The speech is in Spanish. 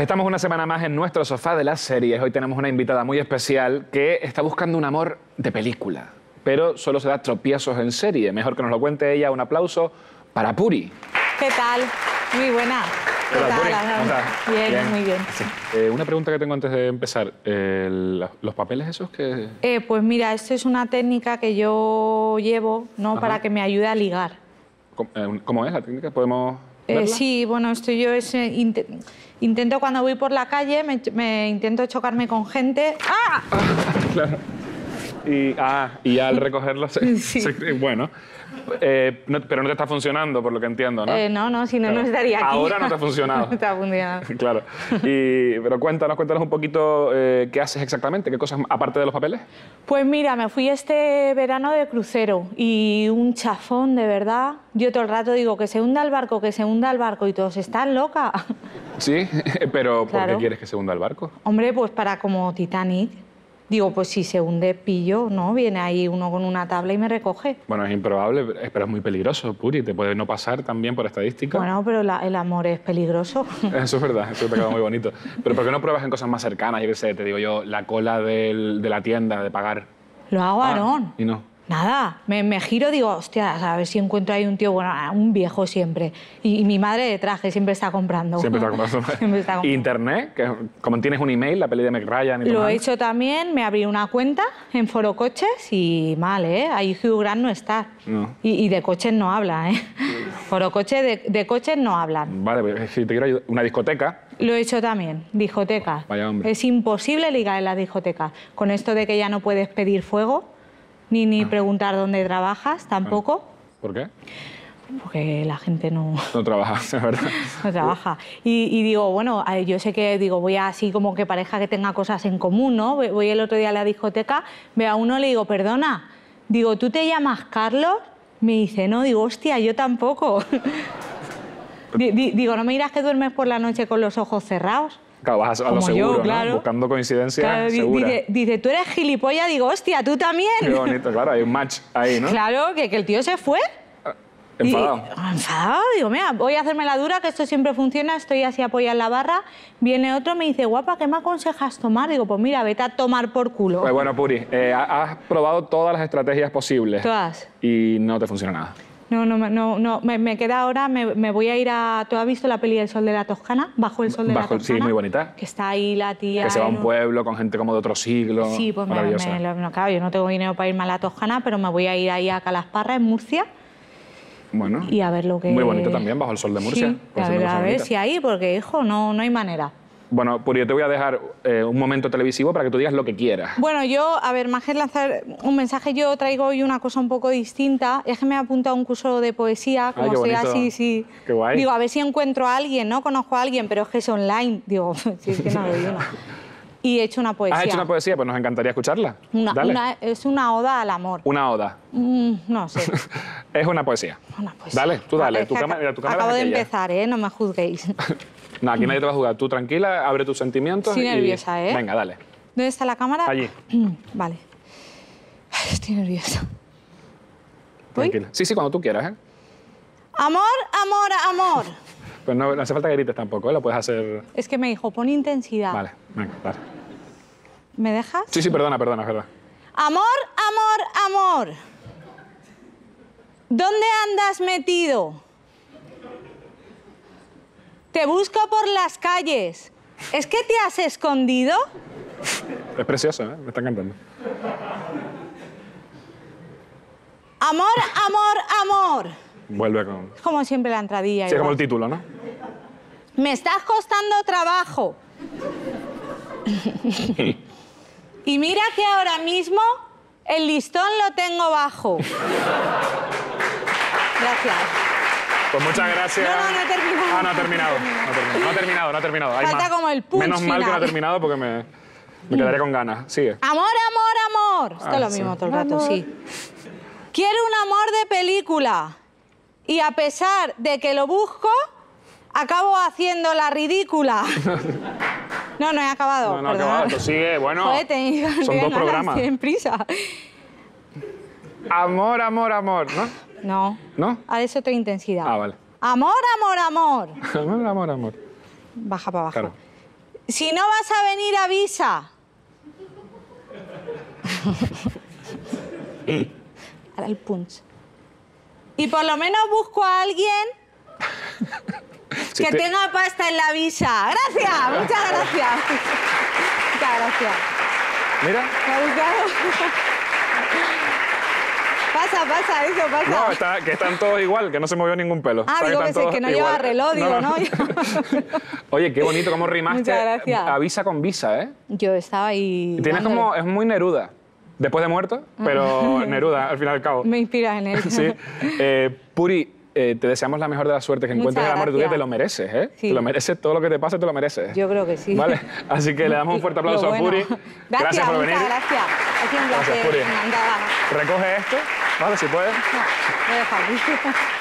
pues estamos una semana más en nuestro sofá de las series. Hoy tenemos una invitada muy especial que está buscando un amor de película, pero solo se da tropiezos en serie. Mejor que nos lo cuente ella. Un aplauso para Puri. ¿Qué tal? Muy buena. ¿Qué tal? Bien, muy bien. Sí. Una pregunta que tengo antes de empezar. ¿Los papeles esos que...? Pues mira, esto es una técnica que yo llevo, ¿no? Ajá. Para que me ayude a ligar. ¿Cómo es la técnica? ¿Podemos...? Sí, bueno, esto yo es, intento cuando voy por la calle, me intento chocarme con gente. ¡Ah! Claro. Y al recogerlo, bueno. No, pero no te está funcionando, por lo que entiendo, ¿no? No, si no, claro, no estaría aquí. Ahora no te ha funcionado. No está funcionando. Claro. Pero cuéntanos un poquito qué haces exactamente, qué cosas, aparte de los papeles. Pues mira, me fui este verano de crucero y un chafón, de verdad. Yo todo el rato digo que se hunda el barco, y todos están locas. Sí, pero claro. ¿Por qué quieres que se hunda el barco? Hombre, pues para como Titanic. Digo, pues si se hunde, pillo, ¿no? Viene ahí uno con una tabla y me recoge. Bueno, es improbable, pero es muy peligroso, Puri. Te puede no pasar también por estadística. Bueno, pero el amor es peligroso. Eso es verdad, eso te queda muy bonito. Pero ¿por qué no pruebas en cosas más cercanas? Yo qué sé, te digo yo, la cola de la tienda, de pagar. Lo hago, Aarón. Y no. Nada, me giro, digo, hostia, a ver si encuentro ahí un tío, bueno, un viejo siempre. Y mi madre de traje siempre está comprando. Siempre está comprando. Siempre está comprando. Internet, que como tienes un email, la peli de McRyan. Lo he hecho también, me abrí una cuenta en Foro Coches y mal, ¿eh? Ahí Hugh Grant no está. No. Y de coches no habla, ¿eh? Sí. Foro Coches, de coches no hablan. Vale, pero si te quiero ayudar, una discoteca. Lo he hecho también, discoteca. Vaya hombre. Es imposible ligar en las discotecas. Con esto de que ya no puedes pedir fuego. Ni preguntar dónde trabajas, tampoco. ¿Por qué? Porque la gente no... No trabaja, la verdad. No trabaja. Y digo, bueno, yo sé que digo, voy así como que pareja que tenga cosas en común, ¿no? Voy el otro día a la discoteca, veo a uno y le digo, perdona, digo, ¿tú te llamas Carlos? Me dice, no, digo, hostia, yo tampoco. Digo, ¿no me dirás que duermes por la noche con los ojos cerrados? Claro, vas a lo seguro, yo, claro, ¿no? Buscando coincidencias, claro, seguras. Dice, tú eres gilipollas, digo, hostia, tú también. Qué bonito, claro, hay un match ahí, ¿no? Claro, que el tío se fue. Enfadado. Enfadado, digo, mira, voy a hacerme la dura, que esto siempre funciona, estoy así apoyada en la barra. Viene otro, me dice, guapa, ¿qué me aconsejas tomar? Digo, pues mira, vete a tomar por culo. Pues bueno, Puri, has probado todas las estrategias posibles. Todas. Y no te funciona nada. No, me queda ahora, me voy a ir a... ¿Tú has visto la peli El sol de la Toscana? Bajo el sol de la Toscana. Sí, muy bonita. Que está ahí la tía... Que se va a un pueblo con gente como de otro siglo. Sí, pues claro, yo no tengo dinero para irme a la Toscana, pero me voy a ir ahí a Calasparra, en Murcia. Bueno. Y a ver lo que... Muy bonito también, Bajo el sol de Murcia. Sí, pues a ver si ahí, porque, hijo, no hay manera. Bueno, Puri, te voy a dejar un momento televisivo para que tú digas lo que quieras. Bueno, yo, a ver, más que lanzar un mensaje, yo traigo hoy una cosa un poco distinta. Es que me he apuntado a un curso de poesía, como estoy así, sí. Qué guay. Digo, a ver si encuentro a alguien, ¿no? Conozco a alguien, pero es que es online. Digo, sí, es que no lo digo. Y he hecho una poesía. ¿Has hecho una poesía? Pues nos encantaría escucharla. Es una oda al amor. ¿Una oda? No sé. Es una poesía. Una poesía. Dale, tú dale. Acabo de empezar, ¿eh? No me juzguéis. No, aquí nadie te va a jugar. Tú tranquila, abre tus sentimientos. Estoy nerviosa, ¿eh? Venga, dale. ¿Dónde está la cámara? Allí. Vale. Ay, estoy nerviosa. Tranquila. ¿Uy? Sí, cuando tú quieras, ¿eh? Amor, amor, amor. Pues no hace falta que grites tampoco, ¿eh? Lo puedes hacer... Es que me dijo, pon intensidad. Vale, venga, dale. ¿Me dejas? Sí, perdona, es verdad. Amor, amor, amor. ¿Dónde andas metido? Te busco por las calles. ¿Es que te has escondido? Es precioso, ¿eh? Me está encantando. Amor, amor, amor. Vuelve con... Es como siempre la entradilla. Sí, igual. Como el título, ¿no? Me estás costando trabajo. Y mira que ahora mismo el listón lo tengo bajo. Gracias. Pues muchas gracias. No ha terminado. Ah, no ha terminado. Falta como el punch final. Menos mal que no ha terminado porque me quedaré con ganas. Sigue. Amor, amor, amor. Esto es lo mismo todo el rato, sí. Quiero un amor de película. Y a pesar de que lo busco, acabo haciendo la ridícula. No he acabado. No he acabado. Pues sigue, bueno. Joder, son dos programas. Tienen prisa. Amor, amor, amor, ¿no? No. ¿No? A eso otra intensidad. Ah, vale. Amor, amor, amor. Amor, amor, amor. Baja para abajo. Claro. Si no vas a venir, avisa. Ahora el punch. Y por lo menos busco a alguien que tenga pasta en la visa. Gracias, muchas gracias. Muchas gracias. Mira. Pasa, pasa, eso pasa. No, que están todos igual, que no se movió ningún pelo. Ah, digo que no lleva reloj, digo, ¿no? Oye, qué bonito cómo rimaste avisa con visa, ¿eh? Yo estaba ahí... Tienes como... Es muy Neruda. Después de muerto, pero Neruda, al final y al cabo. Me inspiras en él. Sí. Puri, te deseamos la mejor de las suertes, que encuentres el amor de tu vida, te lo mereces, ¿eh? Sí. Te lo mereces, todo lo que te pase, te lo mereces. Yo creo que sí. Vale, así que le damos un fuerte aplauso a Puri. Gracias por venir. Gracias, es un placer. Gracias, Puri. Recoge esto, ¿vale? Si puedes. No, voy a dejarlo.